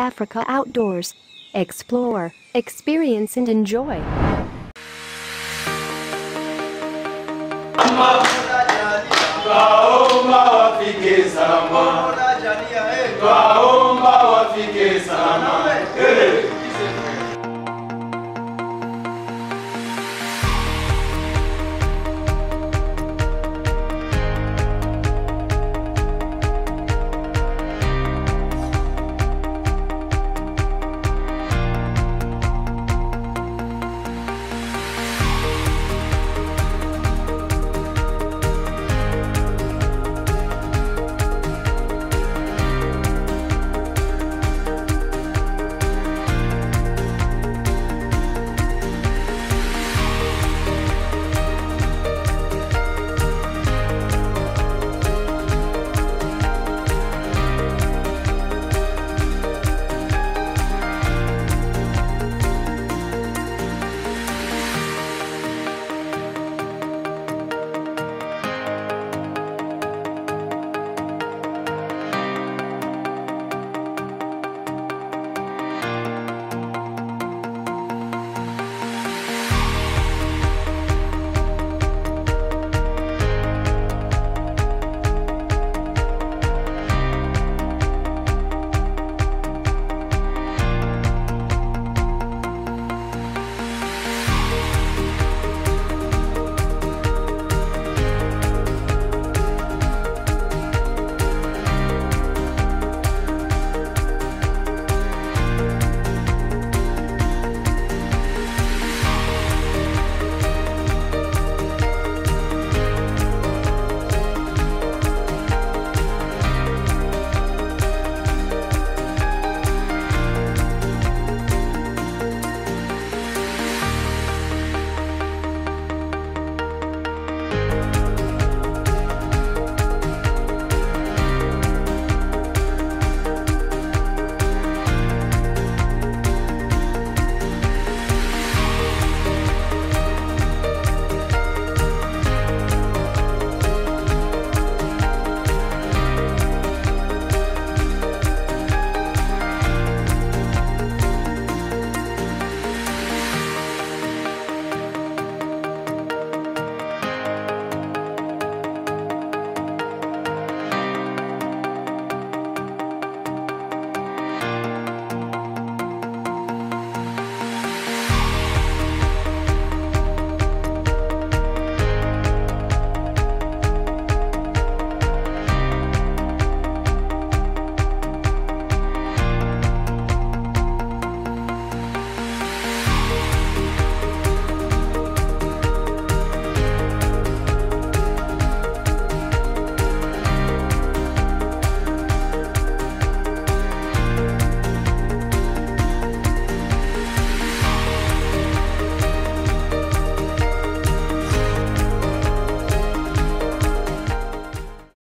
Africa Outdoors. Explore, experience, and enjoy.